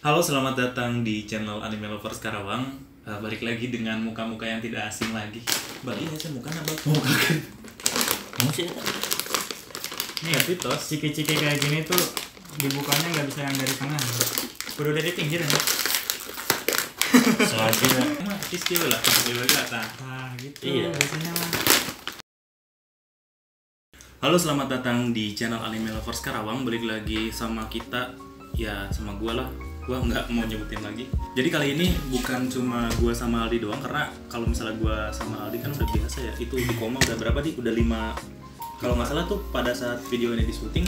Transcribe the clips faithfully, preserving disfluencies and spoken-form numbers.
Halo, selamat datang di channel Anime Lovers Karawang. Uh, balik lagi dengan muka-muka yang tidak asing lagi. Balik ya, saya muka nambah. Muka kan? Masih ada. Nih, tapi tos, ciki-ciki kayak gini tuh dibukanya nggak bisa yang dari tengah. Kudu dari pinggir ya. Soalnya mah kis-kis lah, kis-kis lah. Nah, gitu. Iya. Biasanya mah. Halo, selamat datang di channel Anime Lovers Karawang. Balik lagi sama kita, ya sama gua lah. Gue nggak mau nyebutin lagi. Jadi kali ini bukan cuma gue sama Aldi doang, karena kalau misalnya gue sama Aldi kan udah biasa ya, itu di koma udah berapa sih? Udah lima kalau nggak salah tuh pada saat video ini di syuting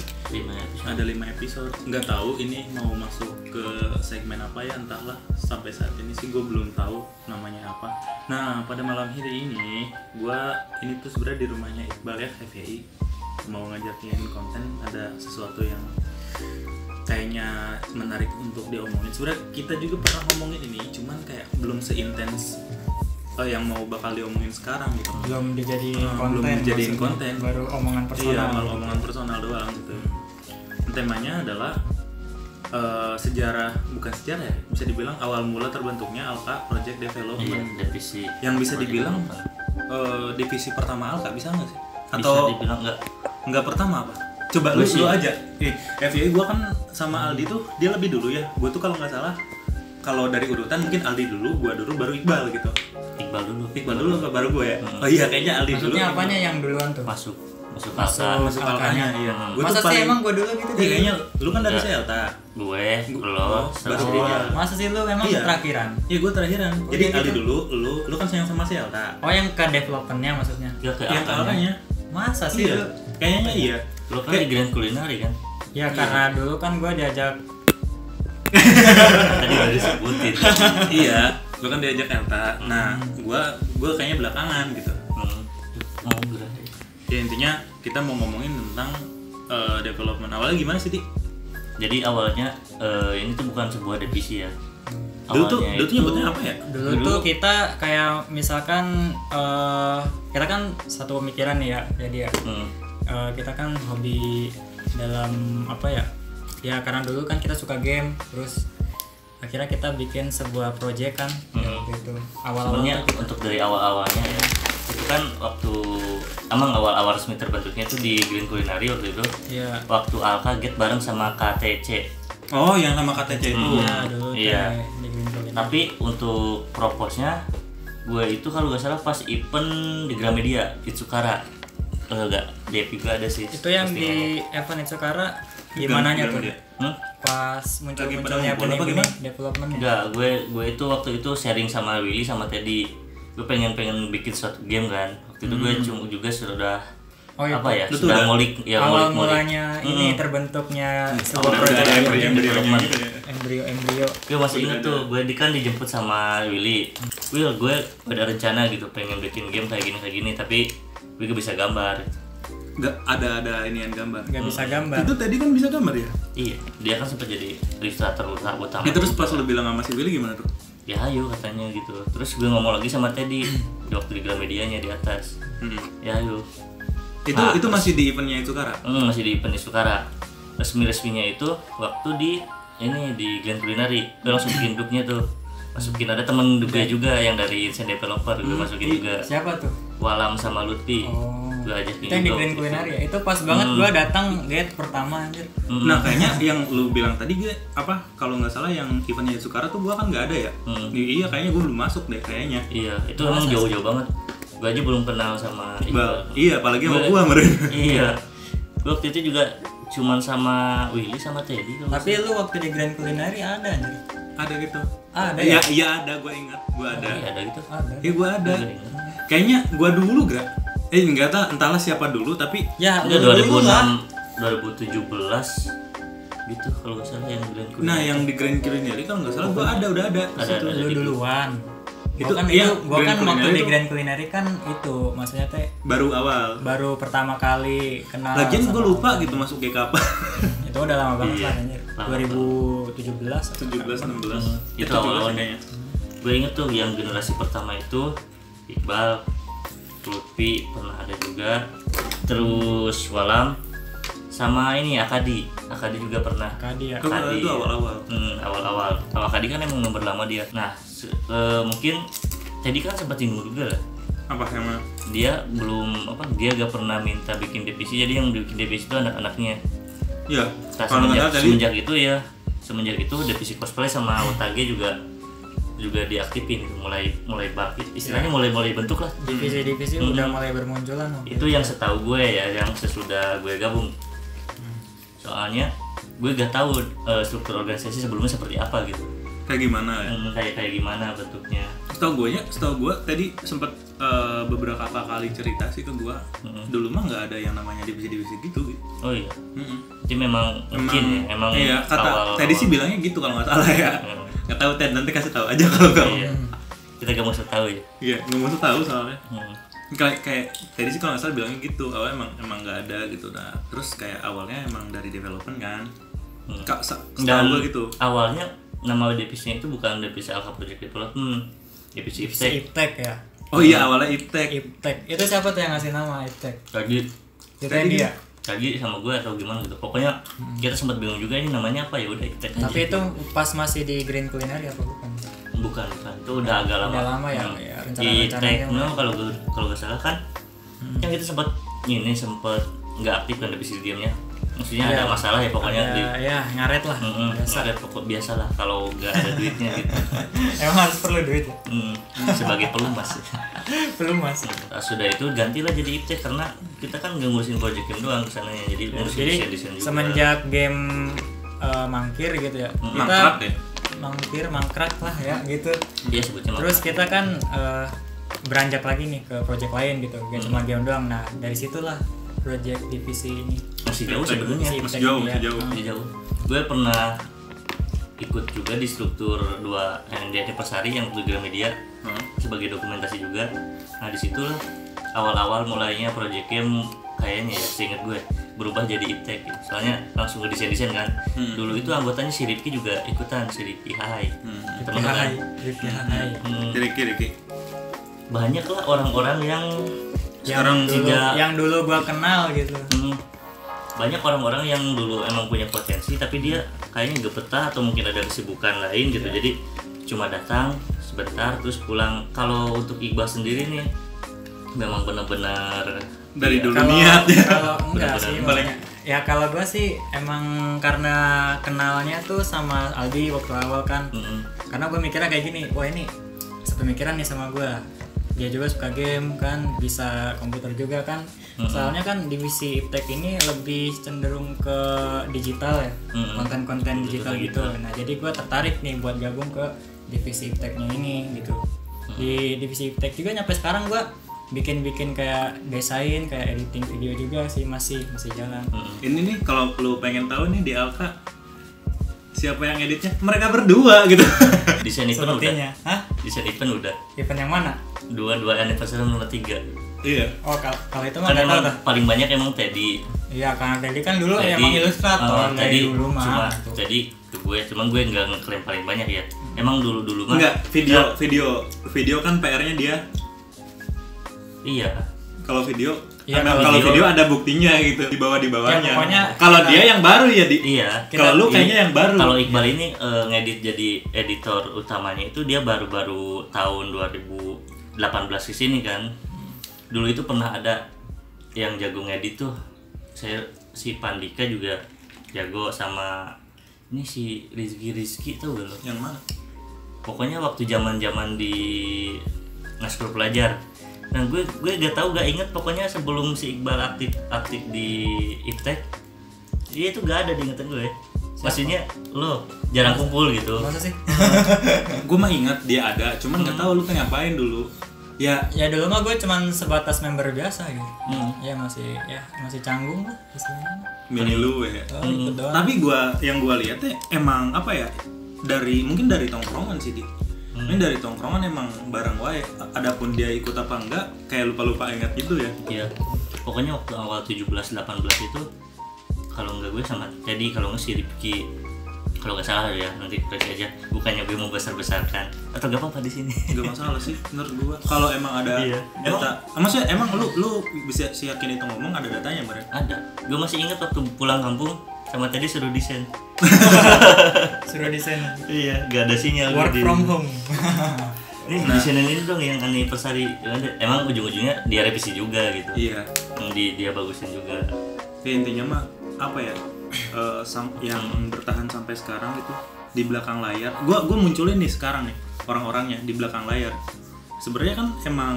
ada lima episode. Nggak tahu ini mau masuk ke segmen apa ya, entahlah. Sampai saat ini sih gue belum tahu namanya apa. Nah, pada malam hari ini gue ini tuh sebenarnya di rumahnya Iqbal ya, F H I, mau ngajakin konten ada sesuatu yang kayaknya menarik untuk diomongin. Sebenarnya kita juga pernah ngomongin ini, cuman kayak belum seintens uh, yang mau bakal diomongin sekarang gitu. Belum dijadiin uh, konten. Belum dijadiin konten. Baru omongan personal. Iya, baru omongan personal doang gitu. Temanya adalah uh, sejarah, bukan sejarah ya, bisa dibilang awal mula terbentuknya Alka Project Development. Iya, divisi. Yang bisa dibilang uh, divisi pertama Alka, bisa nggak sih? Atau bisa dibilang nggak? Nggak pertama apa? Coba lu dulu aja. Nih, F Y I gue kan sama Aldi tuh, dia lebih dulu ya. Gue tuh kalau nggak salah, kalau dari urutan mungkin Aldi dulu, gue dulu, baru Iqbal gitu. Iqbal dulu. Iqbal dulu, dulu. baru gue ya. Hmm. Oh iya, kayaknya Aldi dulu. Maksudnya apanya yang duluan tuh? Masuk. Masuk Alka. Masuk Alkanya. Iya. Gua masa sih emang gue dulu gitu? Iya, kayaknya lu kan dari Yelta. Gue, lo, baru dia. Masa sih lu emang iya. Terakhiran? Iya, gue terakhiran. Oh, jadi Aldi dulu, lu, lu kan sayang sama si Yelta. Oh, yang ke developmentnya maksudnya? Iya, ke Alkanya. Masa sih lu? Kayaknya iya. Lo kan di Grand Culinary kan? Ya karena iya. Dulu kan gue diajak tadi udah disebutin. Iya, gue kan diajak Elta. Nah, gue gue kayaknya belakangan gitu. Mau berarti. Ya intinya kita mau ngomongin tentang uh, development. Awalnya gimana sih, Ti? Jadi awalnya uh, ini tuh bukan sebuah divisi ya. Dulu tuh, dulu tuh nyebutnya apa ya? Dulu, dulu tuh kita kayak misalkan uh, kita kan satu pemikiran nih ya, jadi ya. Hmm. Uh, kita kan hobi dalam apa ya? Ya karena dulu kan kita suka game, terus akhirnya kita bikin sebuah project kan, mm-hmm. ya, gitu. Awal-awalnya kita... untuk dari awal-awalnya ya. Itu kan waktu emang awal-awal resmi terbentuknya itu di Green Culinary waktu itu. Yeah. Waktu Alka get bareng sama K T C. Oh, yang sama K T C itu. Mm-hmm. Ya, dulu yeah. Di Green Culinary. Tapi untuk proposnya gue itu kalau nggak salah pas event di Gramedia Fitsukara. Oh, enggak, dia juga ada sih. Itu yang di event itu sekarang gimananya tuh? Hmm? Pas muncul-munculnya apa development. Enggak, gue gue itu waktu itu sharing sama Willy sama Teddy. Gue pengen-pengen bikin suatu game kan. Waktu itu hmm. gue cuma juga sudah oh, iya. apa ya? Betul, sudah ngulik ya ngulik-ngulik. Mulanya hmm. ini terbentuknya hmm. sebuah project development. Embrio-embrio. Gue masih ingat tuh, gue di kan dijemput sama Willy. Will, gue ada rencana gitu pengen bikin game kayak gini kayak gini, tapi gue gak bisa gambar. Gak ada ada inian gambar. Gak hmm. bisa gambar. Itu tadi kan bisa gambar ya? Iya, dia kan sempat jadi ilustrator utama. Ya, terus pas lo bilang sama si Willy gimana tuh? Ya ayo katanya gitu. Terus gue ngomong lagi sama Teddy di waktu di Gramedianya di atas. Hmm. Ya ayo. Itu nah, itu masih di eventnya itu Kara? Hmm, masih di event itu Kara. Resmi-resminya itu waktu di ini di Grand Culinary. Gue langsung bikin duknya tuh. Masukin ada temen gue juga yang dari Insan Developer gue masukin juga. Siapa tuh? Walam sama Luti. Oh. Gue ajakin itu. Yang di Grand Culinary ya. Itu pas banget hmm. gue datang get pertama anjir. Hmm. Nah, kayaknya yang lu bilang tadi gue apa kalau enggak salah yang eventnya Sukara tuh gue kan enggak ada ya. Hmm. Iya, kayaknya gue belum masuk deh kayaknya. Iya, itu emang jauh-jauh banget. Gue aja belum kenal sama Iqbal. Iya, apalagi sama gue kemarin. Iya. Gue waktu itu juga cuman sama Willy sama Teddy. Tapi lu waktu di Grand Culinary ada anjir. Ada gitu. Ada ya? Iya ya, ada, gue ingat. Gue ada. Iya ada gitu. Ada. Iya gue ada. Kayaknya gue dulu gak? Eh enggak tahu, entahlah siapa dulu tapi ya dua ribu enam, dua ribu tujuh belas gitu kalau nggak salah yang Grand Culinary. Nah yang di Grand Culinary kalau nggak salah gue ada, udah ada. Ada, ada, ada duluan. Itu kan iya, itu gue kan waktu di Grand Culinary kan itu maksudnya teh baru awal. Baru pertama kali kenal. Lagian gue lupa gitu masuk G K apa. Itu udah lama banget lah anjir. dua ribu tujuh belas, tujuh belas, enam belas itu awalnya. Gue inget tuh yang generasi pertama itu Iqbal, Klupi pernah ada juga, terus Walam, sama ini Akadi. Akadi juga pernah. Akadi ya. Akadi itu awal-awal. Hmm, awal-awal. Kalau Akadi kan emang member lama dia. Nah, se- uh, mungkin Teddy kan sempat singgung juga lah. Apa sama? Dia belum apa? Dia gak pernah minta bikin D P C. Jadi yang bikin D P C itu anak-anaknya. Iya. Semenjak, semenjak itu ya. Semenjak itu D P C cosplay sama Otage juga juga diaktifin, mulai mulai bangkit istilahnya, yeah. mulai mulai bentuk lah divisi-divisi hmm. udah mulai bermunculan itu ya. Yang setahu gue ya, yang sesudah gue gabung, soalnya gue gak tahu uh, struktur organisasi sebelumnya seperti apa gitu, kayak gimana ya, hmm, kayak kayak gimana bentuknya. Setahu gue nya setahu gue Teddy sempet uh, beberapa kali cerita sih ke gue, hmm. dulu mah nggak ada yang namanya divisi-divisi gitu gitu. Oh iya, hmm. jadi memang mungkin memang ya, iya, kata Teddy sih bilangnya gitu kalau nggak salah ya. hmm. Nggak tahu Ted, nanti kasih tahu aja kalau kamu. Iya. Kita gak mau tahu ya. Iya, gak mau tahu soalnya. Hmm. Kayak kayak Teddy sih kalau nggak salah bilangnya gitu, awalnya emang emang nggak ada gitu. Nah, terus kayak awalnya emang dari development kan. Hmm. Kak, setahu gue gitu. Awalnya nama D P C-nya itu bukan D P C Alka Project Development, D P C I P T E K ya. Oh iya, awalnya I P T E K. I P T E K. Itu siapa tuh yang ngasih nama I P T E K? Tadi. Teddy ya. Kagi sama gue atau gimana gitu, pokoknya hmm. kita sempat bingung juga ini namanya apa, ya udah I P T E K. Tapi itu gitu. Pas masih di Grand Culinary apa bukan? Bukan, bukan. Itu udah agak lama. Udah lama ya. Ya I P T E K kalau kalau nggak salah kan, hmm. yang kita sempat ini sempat nggak aktif kan di diamnya. Maksudnya ya, ada masalah ya pokoknya. Ada, di, ya ngaret lah. Mm-hmm, biasa. Ngaret pokok biasa lah kalau nggak ada duitnya gitu. Emang harus perlu duit ya. Hmm, sebagai pelumas. Belum masuk. Nah, sudah itu gantilah jadi I P C karena kita kan nggak ngurusin project game doang kesananya, jadi ngurusin ya, desain desain juga. Semenjak game uh, mangkir gitu ya, hmm. kita mangkrak ya? mangkir mangkrak lah ya gitu. Iya sebutnya. Terus mangkrak. Kita kan uh, beranjak lagi nih ke project lain gitu, gak hmm. cuma game doang. Nah dari situlah project divisi ini. Masih jauh sebetulnya. Masih jauh, masih jauh. Masih jauh. Gue pernah ikut juga di struktur dua N D T Persari yang untuk Gramedia hmm. sebagai dokumentasi juga. Nah disitulah awal-awal mulainya project game kayaknya ya, seinget gue berubah jadi I P T E K gitu. Soalnya langsung ke desain-desain kan. Hmm. Dulu itu anggotanya si Rifki juga ikutan, si Rifki Hai. Hmm. Teman kan. Rifki Hai. Rifki Rifki. Banyak lah orang-orang yang sekarang tidak, yang dulu gue kenal gitu. Hmm. Banyak orang-orang yang dulu emang punya potensi tapi dia kayaknya gak betah atau mungkin ada kesibukan lain gitu, yeah. Jadi cuma datang sebentar terus pulang. Kalau untuk Iqbal sendiri nih memang benar-benar dari ya, dulu kalau, niat kalau enggak sih makanya, ya kalau gue sih emang karena kenalnya tuh sama Aldi waktu awal kan, mm-hmm. karena gue mikirnya kayak gini, wah ini sepemikiran nih sama gue, dia juga suka game kan, bisa komputer juga kan, mm-hmm. soalnya kan divisi I P T E K ini lebih cenderung ke digital ya, mm-hmm. konten-konten digital, digital gitu digital. Nah jadi gue tertarik nih buat gabung ke divisi I P T E K-nya ini gitu. Mm-hmm. Di divisi I P T E K juga nyampe sekarang gue bikin-bikin kayak desain, kayak editing video juga sih, masih masih jalan. Mm-hmm. Ini nih kalau lu pengen tahu nih di Alka siapa yang editnya? Mereka berdua gitu. Desain event udah. Hah? Desain event udah. Event yang mana? Dua dua anniversary nomor tiga. Iya. Oh kalau itu mah kan paling banyak emang Teddy. Iya karena Teddy kan dulu Teddy, emang ilustrator uh, dari dulu mah. Cuma Teddy ke gue, cuman gue nggak ngeklaim paling banyak ya. Emang dulu dulu mah. Enggak video ya. video video kan P R-nya dia. Iya. Kalau video ya, kalau, kalau video, video ada buktinya gitu di bawah di bawahnya. Ya, kalau kita, dia yang baru ya di. Iya. Kalau lu kayaknya yang baru. Kalau Iqbal ini uh, ngedit jadi editor utamanya itu dia baru-baru tahun dua ribu delapan belas ke sini kan. Dulu itu pernah ada yang jago ngedit tuh. Saya si Pandika juga jago sama ini si Rizky Rizky tuh belum. Yang mana? Pokoknya waktu zaman-zaman di Naskru pelajar. Nah gue gue gak tau gak inget, pokoknya sebelum si Iqbal aktif aktif di I P T E K dia itu gak ada diingetan gue. Siapa? Maksudnya lo jarang kumpul gitu. Masa sih? Gue mah inget dia ada, cuman hmm. gak tau lu kan ngapain dulu. Ya ya dulu mah gue cuman sebatas member biasa gitu. Hmm. Ya masih ya masih canggung lah istilahnya. Mini lu ya. Oh, hmm. Tapi gue yang gue lihat ya emang apa ya dari mungkin dari tongkrongan sih dia. Hmm. Ini dari tongkrongan emang barang wae, adapun dia ikut apa enggak kayak lupa-lupa ingat gitu ya. Iya. Pokoknya waktu awal tujuh belas delapan belas itu kalau enggak gue sama Teddy, kalau enggak si Rifki kalau nggak salah ya, nanti koreksi aja. Bukannya gue mau besar-besarkan atau gak apa-apa di sini. Gak masalah sih menurut gue. Kalau emang ada iya. data, emang? maksudnya emang lu lu bisa si yakin itu ngomong ada datanya mereka? Ada. Gue masih ingat waktu pulang kampung sama Teddy suruh desain. Suruh desain. Iya, gak ada sinyal. Work from home. Ini nah. desainin ini dong yang Anime Persari. Emang ujung-ujungnya dia revisi juga gitu. Iya. Di, dia bagusin juga. Ya, intinya mah apa ya? Uh, sam- yang bertahan sampai sekarang itu di belakang layar. Gua gua munculin nih sekarang nih orang-orangnya di belakang layar. Sebenarnya kan emang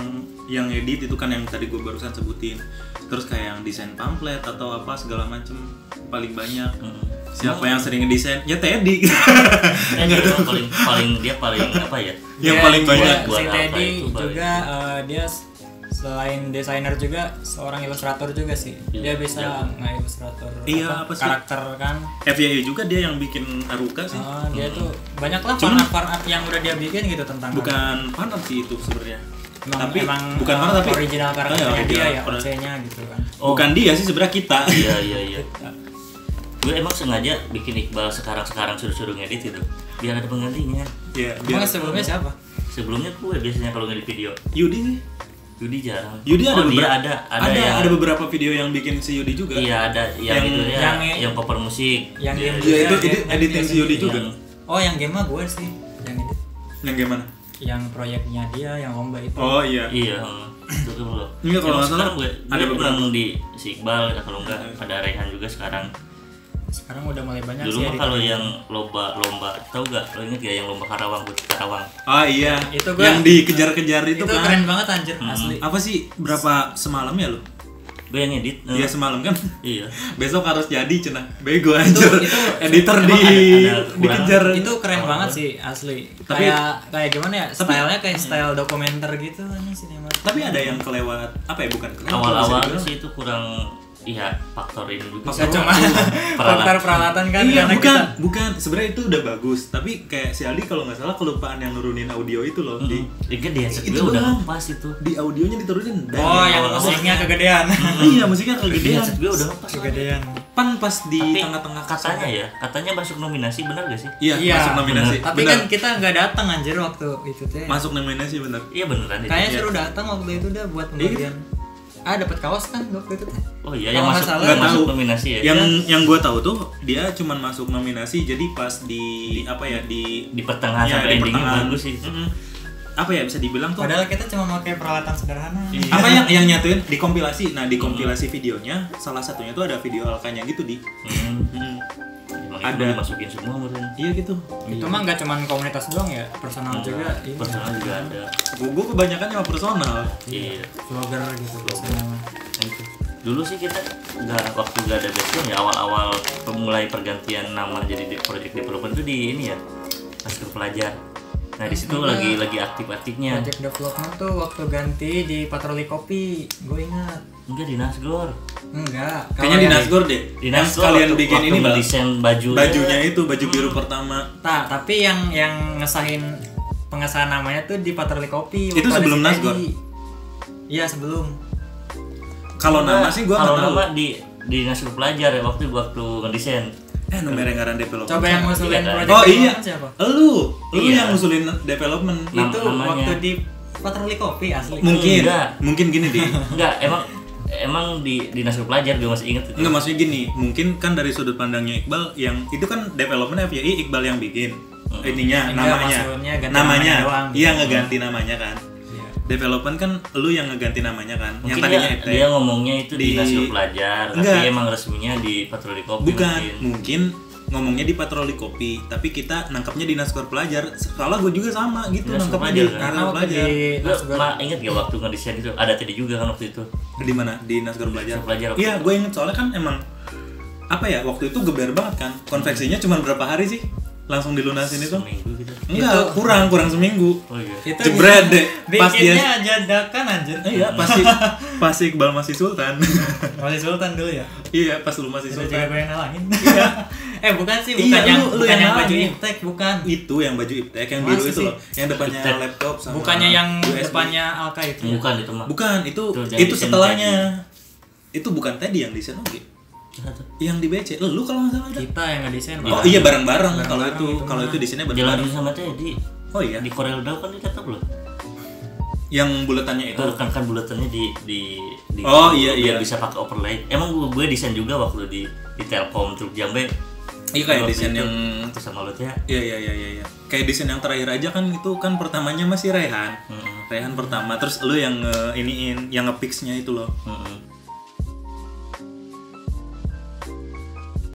yang edit itu kan yang tadi gua barusan sebutin. Terus kayak yang desain pamflet atau apa segala macem paling banyak. Hmm. Siapa oh. yang sering ngedesain? Ya Teddy. Yang eh, paling paling dia paling apa ya? Yang ya, paling banyak buat si Teddy juga uh, dia selain desainer juga seorang ilustrator juga sih. Dia bisa ya. nge-ilustrator iya, apa, apa karakter kan. F Y I juga dia yang bikin Aruka sih. Oh, dia hmm. tuh banyak lah fanart-fanart yang udah dia bikin gitu tentang. Bukan fanart sih itu sebenarnya. Emang, tapi emang bukan uh, fanart tapi original karakternya oh, ya, dia ya, O C-nya gitu kan. Oh. Bukan dia sih sebenarnya kita. Iya iya iya. Gue emang sengaja bikin Iqbal sekarang-sekarang suruh-suruh ngedit itu biar ada penggantinya. Iya. Yeah, emang sebelumnya siapa? Sebelumnya gue biasanya kalau ngedit video. Yudi sih. Yudi jarang. Yudi ada, oh, beberapa, ada, ada, ada, yang, ada beberapa video yang bikin si Yudi juga. Iya ada yang yang, itu, ya, yang, yang cover musik. Yang dia, game dia, dia, itu ya, editing si Yudi juga. Yang, oh yang game mah gue sih yang edit. Yang game mana? Yang proyeknya dia, yang lomba itu. Oh iya. Iya. Itu loh. Enggak kalau nggak salah gue ada beberapa di si Iqbal kalau enggak ada Rehan juga sekarang. Sekarang udah mulai banyak dulu sih. Dulu mah kalau yang lomba-lomba, tau gak? Lo inget gak yang lomba Karawang, putih Karawang? Ah iya, itu gua, yang dikejar-kejar itu, itu kan. Itu keren banget anjir, hmm. asli. Apa sih, berapa semalam ya lo? Gue yang edit. Iya semalam kan? Iya. Besok harus jadi cina. Bego anjir. Itu, itu, editor di ada, ada dikejar. Itu keren oh, banget sih asli. Tapi, kayak kayak gimana ya? Stylenya kayak style iya. dokumenter gitu kan sinema. Tapi ada yang kelewat apa ya? Bukan kelewat. Awal-awal sih itu kurang. Iya, faktor ini juga. Faktor cuma faktor peralatan kan. Iya, bukan, kita... bukan. Sebenarnya itu udah bagus, tapi kayak si Aldi kalau nggak salah kelupaan yang nurunin audio itu loh. Mm-hmm. Di kan dia itu udah pas itu. Di audionya diturunin. Oh, oh yang oh, musiknya kegedean. Mm-hmm. Iya, musiknya kegedean. Dia udah pas kegedean. Pan pas di tapi, tengah-tengah katanya ya. Katanya masuk nominasi benar gak sih? Iya, iya masuk nominasi. Bener. Tapi bener. Kan kita nggak datang anjir waktu itu teh. Masuk nominasi benar. Iya beneran itu. Kayaknya seru datang waktu itu udah buat penghargaan. Ah dapat kaos kan waktu itu. Oh iya yang masuk, gak masuk nominasi ya. Yang yang gua tahu tuh dia cuma masuk nominasi jadi pas di apa ya di di pertengahan ya, sampai endingnya bagus sih. Mm-hmm. Apa ya bisa dibilang tuh padahal kita cuma pakai peralatan sederhana. Iya. Apa yang yang nyatuin di kompilasi. Nah, di kompilasi mm-hmm. videonya salah satunya tuh ada video alkanya gitu di. Mm-hmm. Mm-hmm. Ada masukin semua mungkin. Iya gitu. Itu iya. mah enggak cuman komunitas doang ya, personal enggak. juga. Iya. Personal juga ada. Gua kebanyakan sama personal. Iya. Vlogger gitu biasanya. Dulu sih kita enggak waktu enggak ada background ya awal-awal pemulai pergantian nama jadi project development itu di ini ya. Naskru pelajar. Nah di situ lagi lagi aktif-aktifnya. Project development tuh waktu ganti di Patra Heli, gue ingat. Enggak di Nasgor. Enggak. Kayaknya di Nasgor deh. Di Nasgor kalian waktu, bikin waktu ini desain baju. Bajunya itu baju biru hmm. pertama. Nah, tapi yang yang ngesahin pengesahan namanya tuh di Patra Heli. Itu sebelum si Nasgor. Iya sebelum. Kalau nama sih gue nggak tahu. Kalau nama di di Nasgor pelajar ya waktu waktu ngedesain. Eh, nomor anggaran development. Coba yang ngusulin project. Oh iya. Siapa? Lu. Lu iya. yang ngusulin development. Nam- itu namanya. Waktu di Patra Heli Kopi asli. Mungkin. Enggak. Mungkin gini deh. Enggak, emang emang di di Naskru pelajar gue masih inget itu. Enggak, maksudnya gini, mungkin kan dari sudut pandangnya Iqbal yang itu kan development F Y I Iqbal yang bikin. Mm-hmm. Ininya namanya. Namanya, namanya doang, iya gitu. Ngeganti namanya kan. Development kan lu yang ngeganti namanya kan. Mungkin yang tadinya ya, dia ngomongnya itu di, di Naskru pelajar, enggak. Tapi emang resminya di Patroli Kopi. Bukan, mungkin, mungkin ngomongnya di Patroli Kopi, tapi kita nangkapnya di Naskru pelajar. Sekolah gue juga sama gitu nangkapnya di Naskru pelajar. Ma inget gak waktu ngedesain itu ada Teddy juga kan waktu itu. Di mana? Di Naskru pelajar. Iya, gue inget soalnya kan emang apa ya waktu itu geber banget kan. Konveksinya cuma berapa hari sih? Langsung dilunasin itu? Seminggu gitu. Enggak, kurang, kurang seminggu. Oh iya. Itu jebret deh. Pas dia aja dadakan anjir. Iya, pasti pasti Iqbal masih Sultan. Masih Sultan dulu ya? Iya, pas lu masih Sultan. Ada juga gue yang nalangin. Iya. Eh, bukan sih, bukan iya, yang lu, bukan lu yang, yang baju IPTEK, bukan. Itu yang baju IPTEK yang biru itu loh, yang depannya IPTEK. Laptop sama bukannya yang U S B. Depannya Alka itu. Bukan itu mah. Bukan, itu itu, itu setelahnya. Itu bukan Teddy yang desain lagi. Yang di B C, lu kalau nggak salah ada. Kita yang ngedesain. Oh iya bareng-bareng. Kalau itu, kalau itu desainnya bareng-bareng. Jalanin sama Teddy. Oh iya. Di Corel Draw kan ditetap loh. Yang buletannya itu. Kan kan buletannya di di. di oh iya iya. Bisa pakai overlay. Emang gue desain juga waktu di di Telkom Curp Jambe. Iya kayak desain yang itu sama Luti ya. Iya iya iya iya. Kayak desain yang terakhir aja kan itu kan pertamanya masih Rehan. Mm-hmm. Rehan pertama terus lu yang uh, iniin yang ngepixnya itu loh. Mm-hmm.